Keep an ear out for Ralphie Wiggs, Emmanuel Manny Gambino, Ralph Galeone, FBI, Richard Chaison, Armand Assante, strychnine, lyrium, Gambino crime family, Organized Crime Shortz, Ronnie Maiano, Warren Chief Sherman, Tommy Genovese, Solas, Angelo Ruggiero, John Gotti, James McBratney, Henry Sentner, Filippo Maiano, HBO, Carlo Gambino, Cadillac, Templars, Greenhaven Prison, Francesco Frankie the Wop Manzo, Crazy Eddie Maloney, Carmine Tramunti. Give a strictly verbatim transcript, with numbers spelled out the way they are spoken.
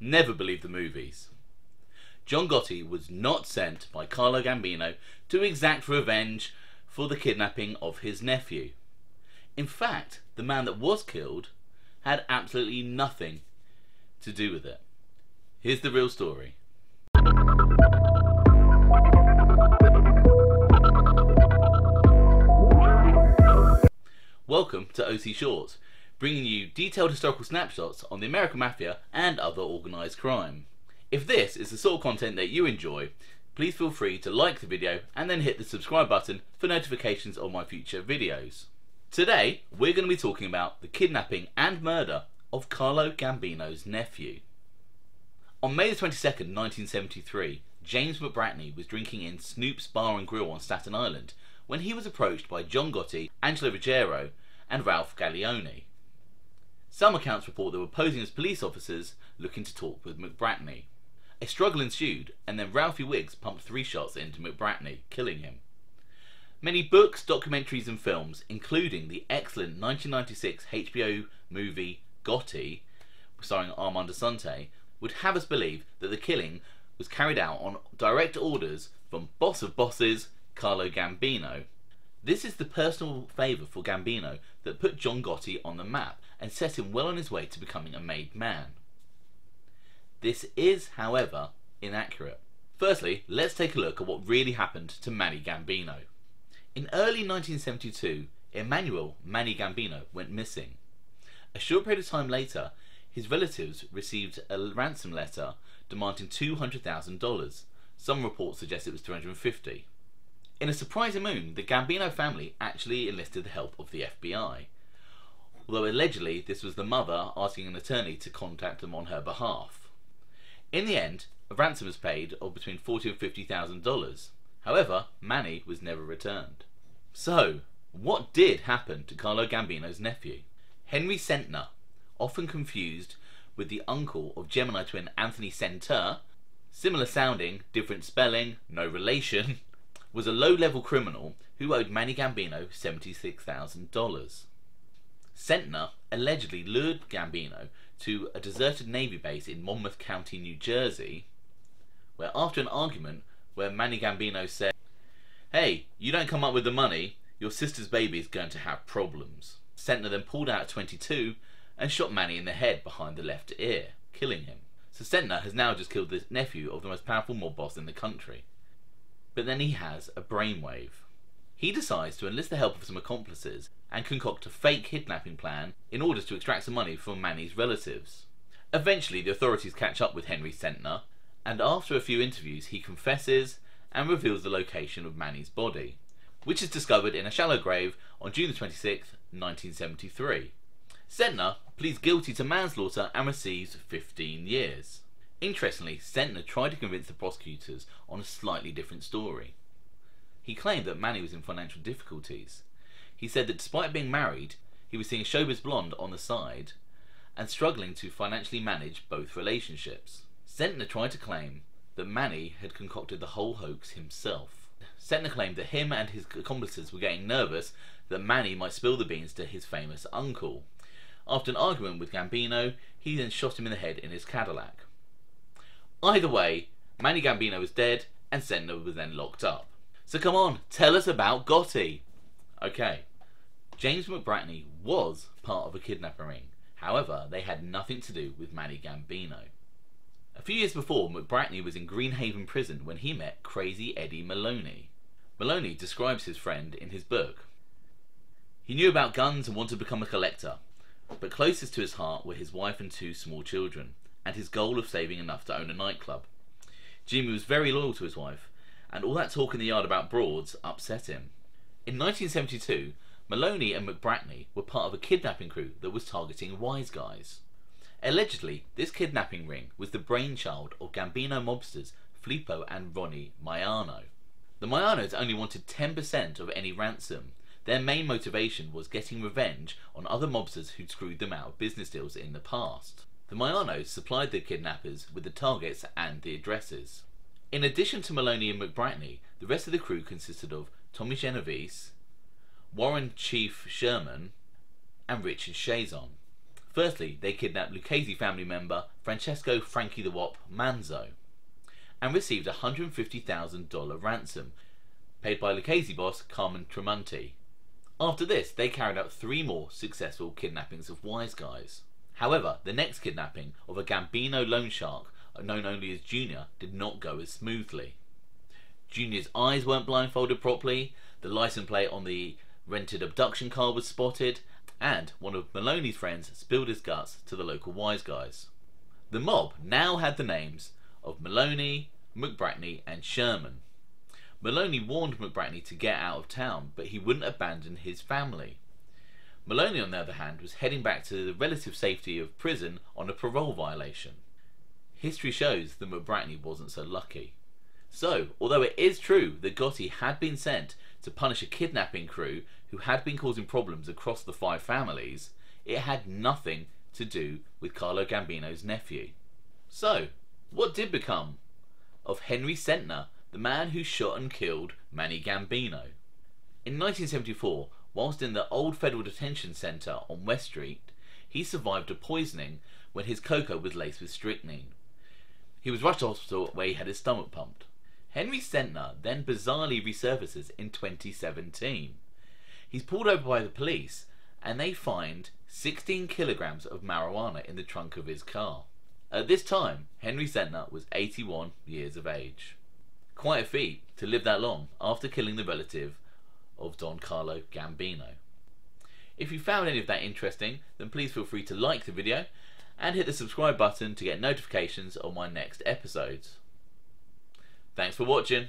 Never believe the movies. John Gotti was not sent by Carlo Gambino to exact revenge for the kidnapping of his nephew. In fact, the man that was killed had absolutely nothing to do with it. Here's the real story. Welcome to O C Shorts, bringing you detailed historical snapshots on the American Mafia and other organised crime. If this is the sort of content that you enjoy, please feel free to like the video and then hit the subscribe button for notifications on my future videos. Today, we're going to be talking about the kidnapping and murder of Carlo Gambino's nephew. On May twenty-second, nineteen seventy-three, James McBratney was drinking in Snoop's Bar and Grill on Staten Island when he was approached by John Gotti, Angelo Ruggiero and Ralph Galeone. Some accounts report they were posing as police officers looking to talk with McBratney. A struggle ensued and then Ralphie Wiggs pumped three shots into McBratney, killing him. Many books, documentaries and films, including the excellent nineteen ninety-six H B O movie Gotti, starring Armand Assante, would have us believe that the killing was carried out on direct orders from boss of bosses, Carlo Gambino. This is the personal favour for Gambino that put John Gotti on the map and set him well on his way to becoming a made man. This is, however, inaccurate. Firstly, let's take a look at what really happened to Manny Gambino. In early nineteen seventy-two, Emmanuel Manny Gambino went missing. A short period of time later, his relatives received a ransom letter demanding two hundred thousand dollars. Some reports suggest it was two hundred fifty thousand dollars. In a surprising move, the Gambino family actually enlisted the help of the F B I, although allegedly this was the mother asking an attorney to contact them on her behalf. In the end, a ransom was paid of between forty thousand and fifty thousand dollars. However, Manny was never returned. So, what did happen to Carlo Gambino's nephew? Henry Sentner, often confused with the uncle of Gemini twin Anthony Sentner, similar sounding, different spelling, no relation, was a low-level criminal who owed Manny Gambino seventy-six thousand dollars. Sentner allegedly lured Gambino to a deserted Navy base in Monmouth County, New Jersey, where after an argument where Manny Gambino said, "Hey, you don't come up with the money, your sister's baby is going to have problems." Sentner then pulled out a twenty-two and shot Manny in the head behind the left ear, killing him. So Sentner has now just killed the nephew of the most powerful mob boss in the country. But then he has a brainwave. He decides to enlist the help of some accomplices and concoct a fake kidnapping plan in order to extract some money from Manny's relatives. Eventually the authorities catch up with Henry Sentner, and after a few interviews he confesses and reveals the location of Manny's body, which is discovered in a shallow grave on June twenty-sixth, nineteen seventy-three. Sentner pleads guilty to manslaughter and receives fifteen years. Interestingly, Sentner tried to convince the prosecutors on a slightly different story. He claimed that Manny was in financial difficulties. He said that despite being married, he was seeing a showbiz blonde on the side and struggling to financially manage both relationships. Sentner tried to claim that Manny had concocted the whole hoax himself. Sentner claimed that him and his accomplices were getting nervous that Manny might spill the beans to his famous uncle. After an argument with Gambino, he then shot him in the head in his Cadillac. Either way, Manny Gambino was dead and Sentner was then locked up. So come on, tell us about Gotti. Okay, James McBratney was part of a kidnapping ring. However, they had nothing to do with Manny Gambino. A few years before, McBratney was in Greenhaven Prison when he met Crazy Eddie Maloney. Maloney describes his friend in his book. He knew about guns and wanted to become a collector, but closest to his heart were his wife and two small children, and his goal of saving enough to own a nightclub. Jimmy was very loyal to his wife, and all that talk in the yard about broads upset him. In nineteen seventy-two, Maloney and McBratney were part of a kidnapping crew that was targeting wise guys. Allegedly, this kidnapping ring was the brainchild of Gambino mobsters Filippo and Ronnie Maiano. The Maianos only wanted ten percent of any ransom. Their main motivation was getting revenge on other mobsters who'd screwed them out of business deals in the past. The Maianos supplied the kidnappers with the targets and the addresses. In addition to Maloney and McBratney, the rest of the crew consisted of Tommy Genovese, Warren Chief Sherman and Richard Chaison. Firstly, they kidnapped Lucchese family member Francesco Frankie the Wop Manzo and received a one hundred fifty thousand dollar ransom paid by Lucchese boss Carmine Tramunti. After this, they carried out three more successful kidnappings of wise guys. However, the next kidnapping of a Gambino loan shark known only as Junior did not go as smoothly. Junior's eyes weren't blindfolded properly, the license plate on the rented abduction car was spotted, and one of Maloney's friends spilled his guts to the local wise guys. The mob now had the names of Maloney, McBratney and Sherman. Maloney warned McBratney to get out of town, but he wouldn't abandon his family. Maloney, on the other hand, was heading back to the relative safety of prison on a parole violation. History shows that McBratney wasn't so lucky. So, although it is true that Gotti had been sent to punish a kidnapping crew who had been causing problems across the five families, it had nothing to do with Carlo Gambino's nephew. So, what did become of Henry Sentner, the man who shot and killed Manny Gambino? In nineteen seventy-four, whilst in the old Federal Detention Centre on West Street, he survived a poisoning when his coca was laced with strychnine. He was rushed to hospital where he had his stomach pumped. Henry Sentner then bizarrely resurfaces in twenty seventeen. He's pulled over by the police and they find sixteen kilograms of marijuana in the trunk of his car. At this time, Henry Sentner was eighty-one years of age. Quite a feat to live that long after killing the relative of Don Carlo Gambino. If you found any of that interesting, then please feel free to like the video and hit the subscribe button to get notifications on my next episodes. Thanks for watching.